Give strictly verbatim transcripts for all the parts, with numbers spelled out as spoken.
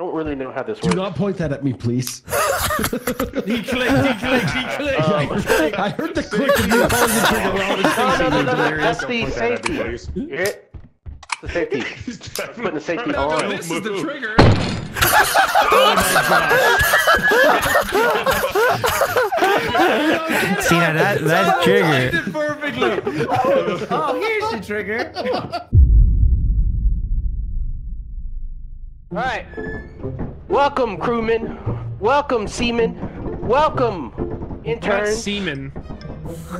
I don't really know how this works. Do not point that at me, please. De-click, de-click, de-click. Um, I heard the click of you holding the trigger while I was facing you, Delirious. That's the safety. You hear it? The safety. He's putting the safety no, on. No, this is the trigger. Oh my god. See, now that, that trigger. Perfectly. Oh, oh, here's the trigger. All right, welcome crewmen, welcome seamen, welcome interns. Seamen.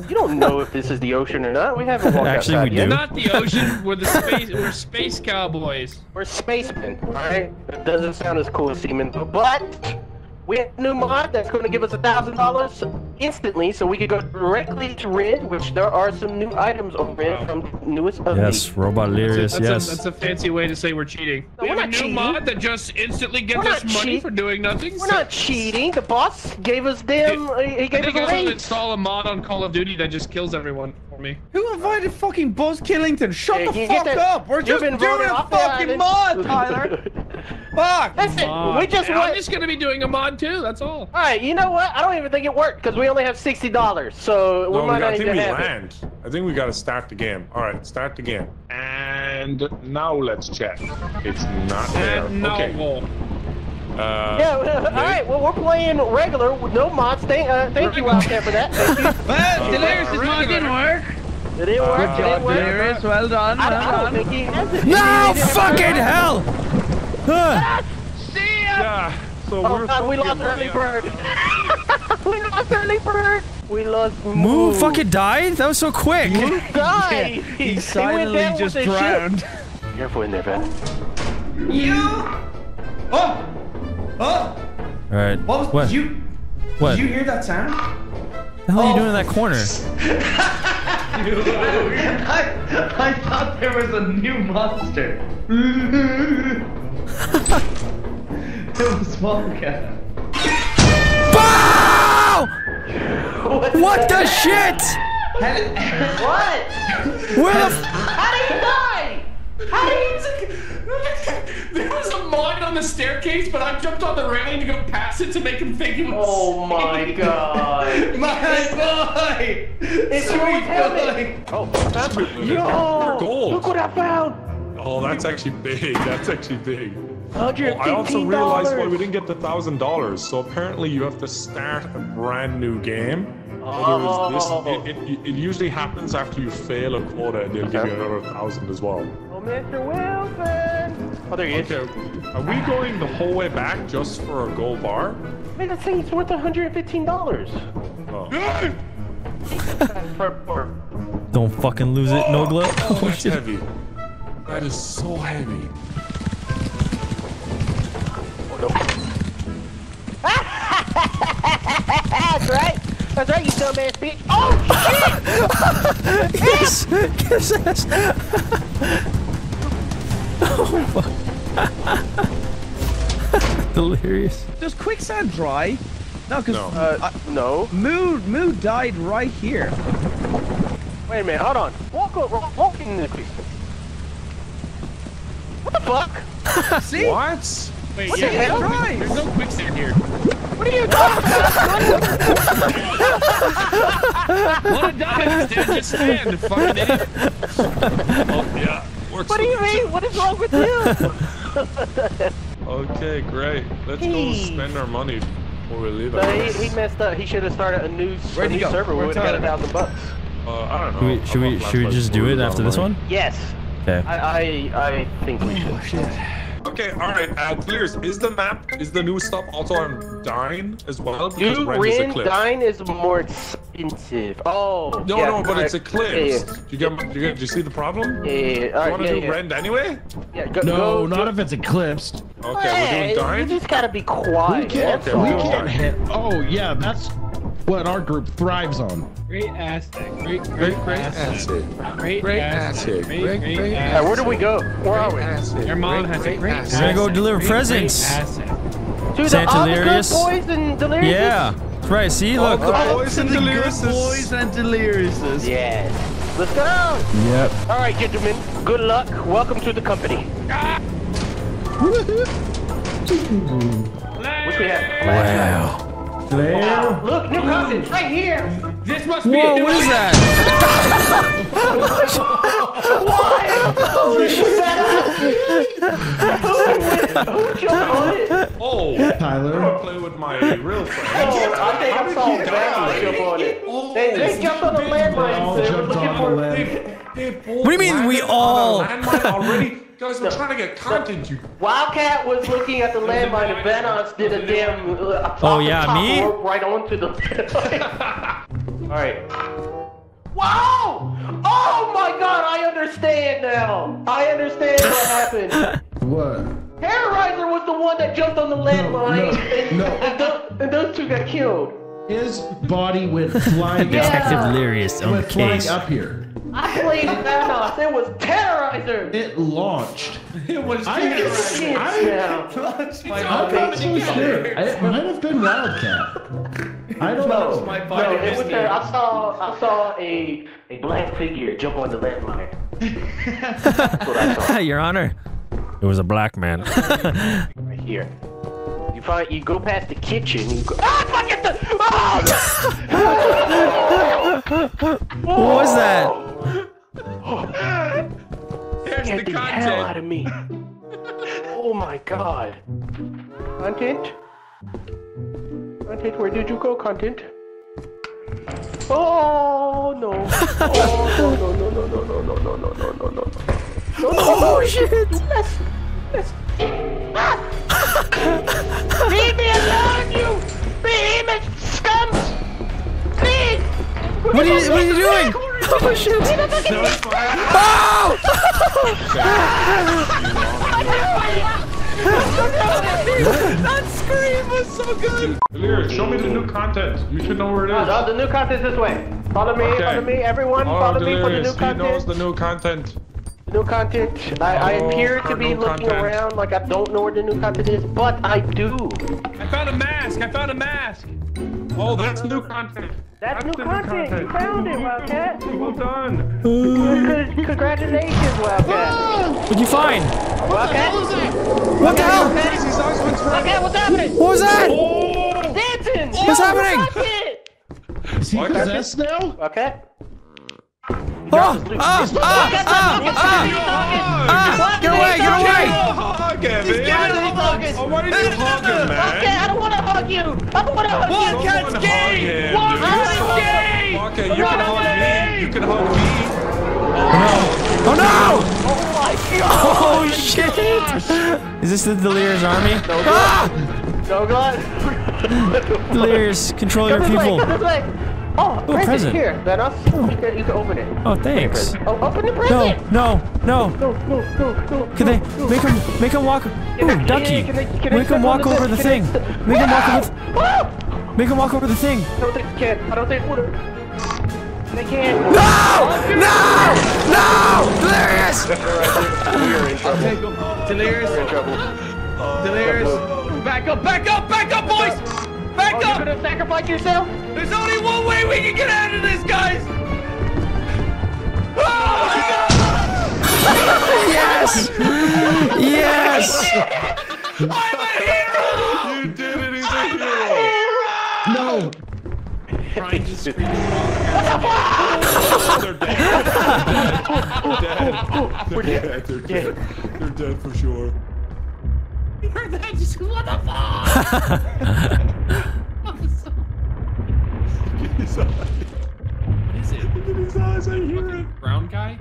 You don't know if this is the ocean or not. We haven't walked Actually, outside we yet. Do. Not the ocean. We're the space. We're space cowboys. We're spacemen. All right. It doesn't sound as cool as seamen, but we have a new mod that's going to give us a thousand dollars instantly, so we could go directly to Red, which there are some new items on Red from the newest update. Yes, Robodelirious. Yes, a, that's a fancy way to say we're cheating. No, we have a new cheating. mod that just instantly gives us money for doing nothing. We're so. not cheating. The boss gave us damn. Dude, he gave I think us I was to install a mod on Call of Duty that just kills everyone for me. Who invited fucking Buzz Killington? Shut hey, the fuck that, up. We're just doing a fucking mod, Tyler. Fuck. Listen, mod. we just. I'm just gonna be doing a mod too. That's all. All right. You know what? I don't even think it worked because we. only have sixty dollars, so we no, might we got, not even have land. it. I think we gotta start the game. All right, start the game. And now let's check. It's not there. And no. Okay. Uh, yeah. All right. Well, we're playing regular with no mods. Thank, uh, thank you, Wildcat, for that. Thank you. Well, Delirious' mod didn't work. It didn't work. Uh, it didn't work. Delirious, well done. I don't, I don't think he has it. No fucking hell! Huh. See ya. Yeah. So oh, we're God, we lost early bird. we lost early bird. We lost Moo. Moo fucking died? That was so quick. Moo died. Yeah, he silently he just drowned. Be careful in there, Ben. You. Oh. Oh. All right. What? Was, what? Did you, what? Did you hear that sound? What the hell oh. are you doing in that corner? Dude, I, I thought there was a new monster. It was Wildcat. Bow! What, what the shit? How did, what? Where the? How did he die? How did he? There was a mine on the staircase, but I jumped on the railing to go past it to make him think it was. Oh my god! My boy! It's so heavy. Oh, that's yo! Gold. Look what I found! Oh, that's actually big. That's actually big. Oh, I also realized why we didn't get the thousand dollars. So apparently you have to start a brand new game. Oh. There is this, it, it, it usually happens after you fail a quota, and they'll okay. give you another thousand as well. Oh, Mister Wilson! Oh, there he is. Okay, are we going the whole way back just for a gold bar? Man, that thing's worth one hundred fifteen dollars. Oh. Don't fucking lose it, oh. Nogla. Oh, oh, that's shit. heavy. That is so heavy. That's right. That's right, you dumbass bitch. Oh shit! Yes! Kiss ass! Oh fuck. Delirious. Does quicksand dry? No, because no. Uh, I, no. Moo Moo died right here. Wait a minute, hold on. Walk over walk in the quicksand. What the fuck? See? What? Wait, what yeah, the hell? Right. There's no quicksand here. What are you talking about? Wanna die instead, just stand, fucking idiot. Oh, yeah. Works what do you mean? What is wrong with you? Okay, great. Let's hey. go spend our money before we leave. But he, he messed up. He should have started a new, a new server. Where we would have got a thousand bucks. Uh, I don't know. Should we, should we, should we just do it after this one? Yes. Okay. I, I, I think we should. Shit. Okay, alright, uh, Delirious, is the map, is the new stuff also on Dine as well? Because Dude, rent is eclipsed. Dine is more expensive. Oh, No, yeah, no, but I, it's eclipsed. Yeah, yeah. Do, you get, do, you get, do you see the problem? Yeah, yeah, yeah. You want to yeah, do yeah. rent anyway? Yeah, go, no, go, not go. if it's eclipsed. Okay, hey, we're doing Dine? You just gotta be quiet. We can't, okay, we can't hit. Oh, yeah, that's what our group thrives on. Great asset. Great, great, great asset. Great, great asset. Great, great asset. Where do we go? Where are we? Your mom has a great asset. We're gonna go deliver presents. To the Delirious boys and Delirious. Yeah, that's right. See, look. Boys and Delirious. Boys and Delirious. Yes. Let's go. Yep. All right, gentlemen. Good luck. Welcome to the company. Which we have last wow. night. Wow. Look, new cousins right here. This must be. Whoa, what is that? What? Who was that? Who jumped on it? Oh, Tyler. I play with my real friend. Oh, I think I saw Bradley jump on it. Oh, they, they jumped on a landmine. They were looking for it. What do you mean we all? Already. Guys, we're no, trying to get content, no. you. Wildcat was looking at the landmine, and Vanoss did a damn. Uh, oh yeah, me. Right onto the. All right. Wow! Oh my God! I understand now. I understand what happened. What? Terroriser was the one that jumped on the landmine, no, no, no. and, those, and those two got killed. His body went flying. Detective Delirious on the case. Up here. I played Vanoss. It was Terroriser. It launched. It was Terroriser. I'm so sure. It might have been Wildcat. I don't no, know. My body no, it was there. I saw. I saw a a black figure jump on the landmine. That's what I saw. Your Honor, it was a black man. Right here. You find. You go past the kitchen. You go, ah, fuck it! The, oh! What was that? There's the, the hell out of me. Oh my God. Content? Content, where did you go, content? Oh no. Oh no no no no no no no no no no no no. Oh shit! That's, that's... Ah! Leave me alone, you behemoth scums! Please! What are you, what are you doing? Oh shit! Oh! That scream was so good! Delirious, show me the new content. You should know where it is. Oh, the new content is this way. Follow me, okay. Follow me, everyone. Oh, follow Delirious. me for the new content. He knows the new content. New content. I, oh, I appear to be looking content. around like I don't know where the new content is, but I do. I found a mask. I found a mask. Oh, that's new content. That's, that's new, content. new content. You found it, Wildcat. Well done. Congratulations, Wildcat. What'd you find? Wildcat? What the hell? Wildcat, what's happening? What was that? Oh. Dancing. What's oh, happening? Is he possessed now? Okay. Oh! Ah! Ah! Ah! Get away! Get away! Hug him! He's giving him hugs! Oh, why did you hug him, man? Okay, I don't want to hug you! I don't want to hug you! Wildcat's gay! Wildcat's gay! Okay, you can hug me! You can hug me! Oh no! Oh no! Oh my God! Oh shit! Is this the Delirious army? Ah! No God! Delirious, control your people! Oh, oh, present here. Vanoss, oh. You, can, you can open it. Oh, thanks. Oh, open the present. No, no, no. No, no, no, no. Can they no, make him no. make him walk? Ooh, ducky. Can they, can they make him walk over the thing. Make him walk over. The, make him walk over the thing. I don't think they can. I don't think water. They can. No! No! No! Delirious. Delirious. Delirious. Back up! Back up! Back up, boys! Back oh, up! You're gonna sacrifice yourself? There's only one way we can get out of this, guys! Oh my God! Yes! Yes! I'm a hero! You did it, he's a I'm hero! hero! No! Trying to scream. What the fuck? They're dead. They're dead. They're dead. They're dead. They're dead. They're dead for sure. You heard that? Just what the fuck? I'm so. Look at his eyes. What is it? Look at his eyes. I hear it. Brown guy.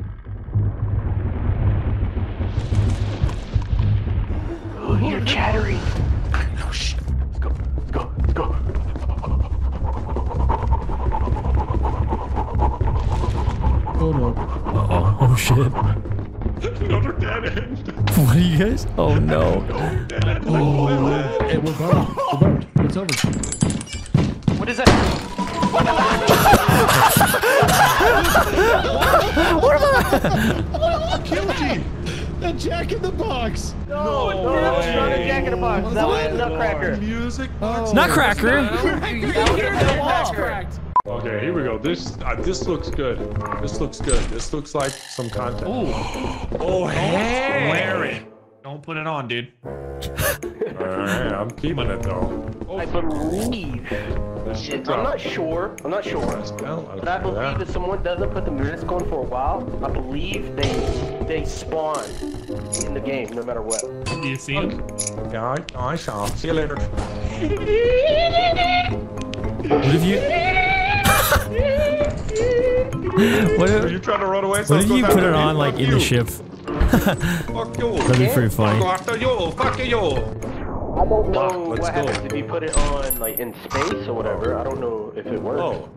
Oh, you're chattering. Oh shit. Let's go. Let's go. Let's go. Oh no. Uh oh. Oh shit. Another dead end. What are you guys? Oh no. Oh, hey, we're burned. We're burned. It's over. What is that? What am I? What am I? What killed you? That Jack in the Box. No, no, no it's not a Jack in the Box. That, that was Nutcracker. Music box. Oh. Nutcracker. Nutcracker. Okay, here we go. This uh, this looks good. This looks good. This looks like some content. Ooh. Oh, hey. Larry. Don't put it on, dude. Alright, I'm keeping it though. Oh, I believe. I'm not sure. I'm not sure. But I believe if someone doesn't put the music on for a while, I believe they they spawn in the game no matter what. Do you see him? Yeah, I, I saw him. See you later. What if you? What if, are you trying to run away? What if you put it on like in the ship? Fuck you. That'd be pretty funny. Fuck you. Fuck you. I don't know oh, what happens if you put it on like in space or whatever. I don't know if it works. Oh.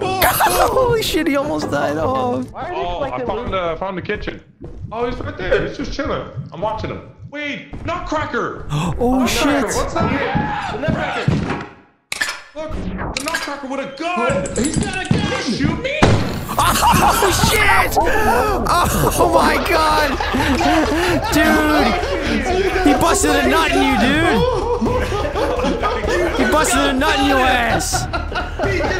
Oh, oh. Holy shit, he almost died off. Why are they oh, I found, uh, found the kitchen. Oh, he's right there. He's just chilling. I'm watching him. Wait, Nutcracker. Oh, oh shit. Nutcracker. What's that here? The Nutcracker. Look, the Nutcracker with a gun. He's got a gun. Shoot me. Oh shit! Oh my god! Dude! He busted a nut in you, dude! He busted a nut in your ass! He just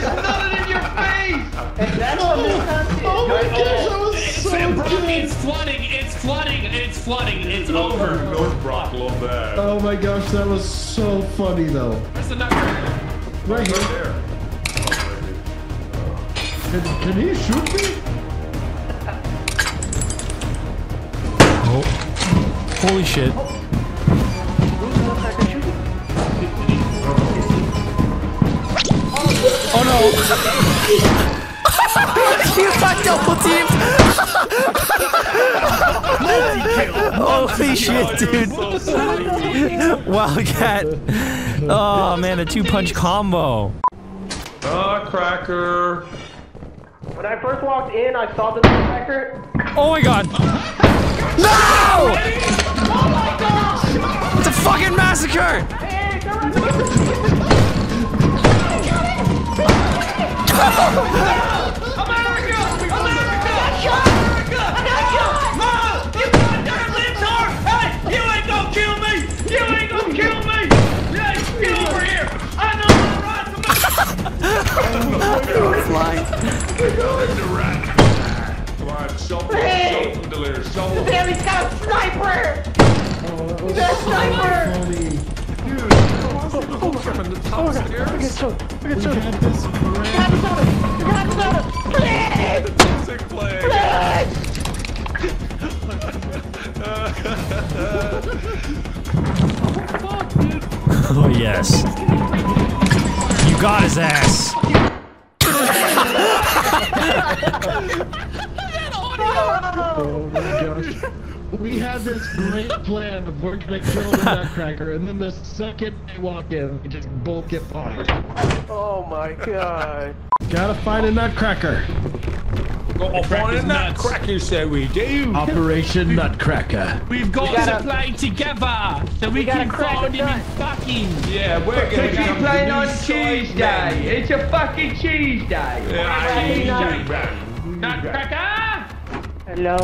nutted in your face! And that's what this happened! Oh my gosh, that was so good! It's flooding! It's flooding! It's flooding! It's over! Oh my gosh, that was so funny though. Where's the nut? Right here. Did, did he shoot me? Oh. Holy shit. Oh no! You got double teamed! Holy shit, dude! Wildcat! Oh man, a two punch combo! Nutcracker! When I first walked in, I saw the Nutcracker. Oh my god. No! Oh my god! It's a fucking massacre! Hey, come on, come on. America! America! America! America! No! You goddamn libtard! Hey! You ain't gonna kill me! You ain't gonna kill me! Hey! Get over here! I know the right to flying. We're going to rat. Come on, shovel, hey. shovel, Delirious, shovel. Damn, he's got a sniper! Oh, that was that so sniper! Funny. Dude, I lost the hook from the top stairs. Look at Soda, look at Soda. We got this brand. We got Soda, we got Soda. Please! The music play. Please! Oh, fuck, dude. Oh, yes. You got his ass. Oh my gosh. We had this great plan of we're gonna kill the Nutcracker, and then the second they walk in, we just both get fired. Oh my god. Gotta find a Nutcracker. Gotta find a Nutcracker, so we do. Operation Nutcracker. We've got we gotta, to play together, so we, we can find him in fucking. Yeah, we're gonna keep playing on Tuesday. Man. It's a fucking Tuesday. Yeah, Tuesday. Nutcracker! Hello?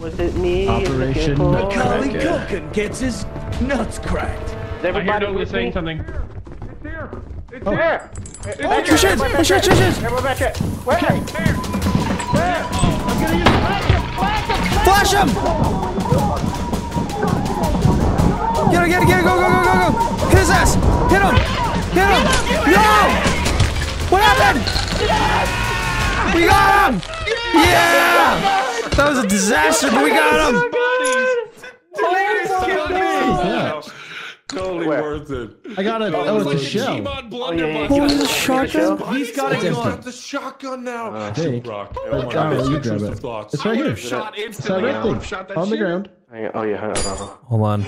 Was it me? Operation Macaulay Culkin gets his nuts cracked. Everybody was saying something. It's here! It's here! It's here! Oh, two shits! Two shits! Two shits! Where? Where? Where? I'm gonna use flash him! Flash him! Get him! Get him! Get him! Go! Go! Go! Go! Hit his ass! Hit him! Hit him! No! What happened? We got him! Yeah! That was a disaster, but we got him! Totally worth it. I got a, oh, it's a shell. What was the shotgun? He's got a gun. The shotgun now. I think. You grab it. It's right here. It's that red thing. On the ground. Oh yeah, hold on.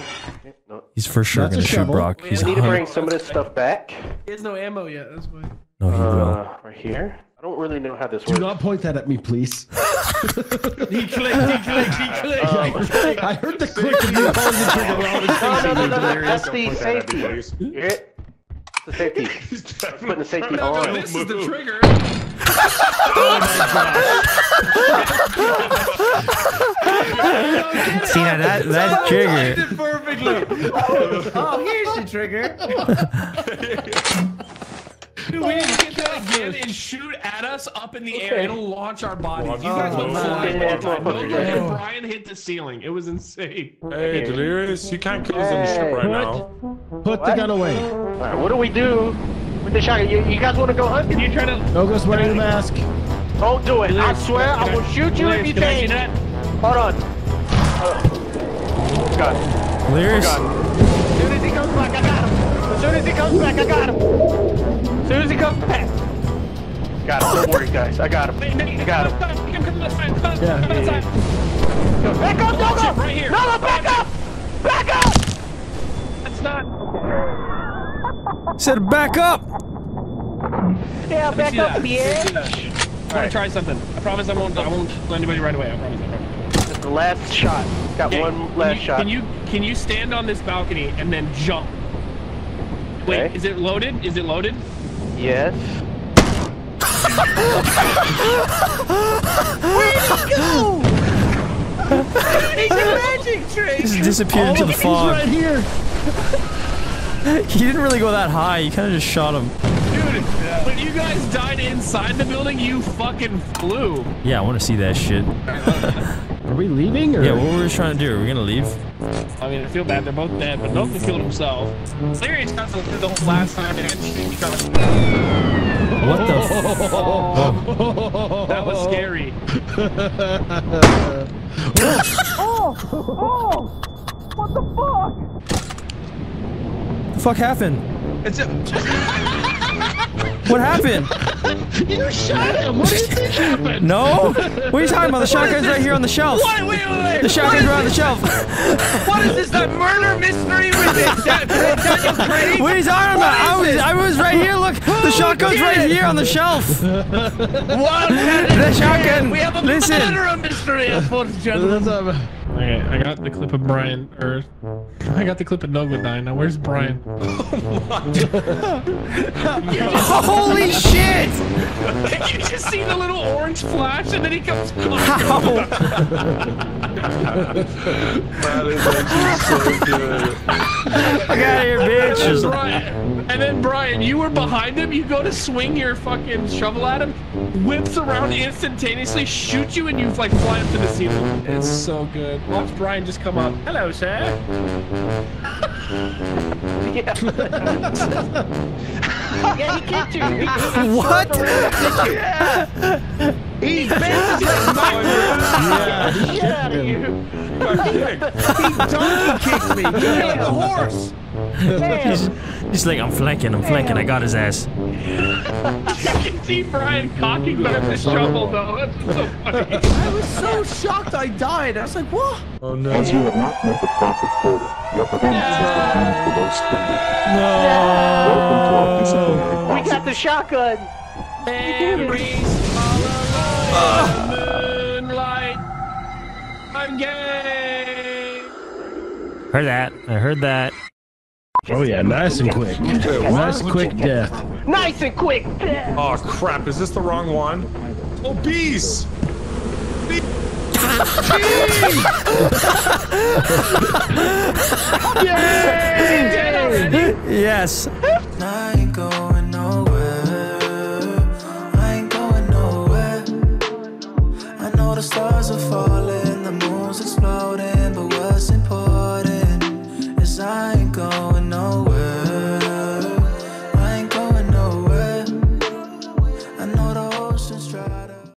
He's for sure gonna shoot Brock. We need to bring some of this stuff back. He has no ammo yet, that's why. No, he will. Right here? I don't really know how this works. Do not point that at me, please. He clicked, he clicked, he clicked. I heard the click of you holding the trigger while I was facing you, Delirious. That's the safety. You hear it? The safety. He's putting the safety on. This is the trigger. Oh my god. See, now that, that trigger. Oh, here's the trigger. Dude, we need to get that again and shoot at us up in the air. It'll launch our bodies. You guys went flying one time. Brian hit the ceiling. It was insane. Hey, Delirious, you can't kill us on the ship right now. Put the gun away. Alright, what do we do with the shotgun? You, you guys want to go hunting? You trying to? No, go wearing a mask. Don't do it. I swear I will shoot you if you change it. Hold on. Oh God. Delirious. As soon as he comes back, I got him. As soon as he comes back, I got him. As soon as he comes back. Got him, don't worry guys, I got him. I got him. Back up, Noga! Right here. Noga, back up! Back up! That's not... Said back up! Yeah, back up, bitch! I'm gonna try something. I promise I won't, I won't kill anybody right away, I promise. I promise. That's the last shot. Got okay, one last you, shot. Can you, can you stand on this balcony and then jump? Wait, okay. Is it loaded? Is it loaded? Yes. Where'd he go? He's a magic trick! He's disappeared into the fog. Right here. He didn't really go that high, you kinda just shot him. Dude, when you guys died inside the building, you fucking flew. Yeah, I wanna see that shit. Are we leaving or? Yeah, what were we trying to do? Are we gonna leave? I mean, I feel bad. They're both dead, but Noga killed himself. Serious got to do the whole last time and she got to... What the fuck? Oh. That was scary. Oh! Oh! What the fuck? What the fuck happened? It's a... What happened? You shot him! What do you think happened? No? What are you talking about? The shotgun's right here on the shelf! What? Wait, wait, wait! The shotgun's right on the shelf! What is this? The murder mystery with it? That, that, that crazy? What are you talking about? I was, I was right here, look! Who the shotgun's right it? Here on the shelf! What? The shotgun! We have a Listen. murder mystery, unfortunately. Okay, I got the clip of Brian, or I got the clip of Nogla dying. Now where's Brian? Oh, holy shit! You just see the little orange flash and then he comes closer. That is actually so good. I got here, bitch. And then, Brian, and then Brian, you were behind him. You go to swing your fucking shovel at him, whips around instantaneously, shoots you, and you like fly up to the ceiling. It's so good. Watch Brian just come up. Hello, sir. Yeah. Yeah, he kicked you. He kicked you. What? Yeah. He's basically yeah. Get out of here. He donkey kicked me. You like a horse. He's, he's like, I'm flanking, I'm flanking. I got his ass. You can see Brian cocking back the shovel, though. That's so funny. I was so shocked I died. I was like, what? Oh, no. As you have not met the profit quota, your performance has been deemed below standard. No. Welcome to our disciplinary process. We got the shotgun. Memories follow the moonlight. I'm gay. Heard that. I heard that. Oh yeah, nice and quick. Nice quick death. Nice and quick death. Oh crap, is this the wrong one? Obese! Be Yay! Yes. I ain't going nowhere. I ain't going nowhere. I know the stars are falling, the moon's exploding, but what's important is I ain't going.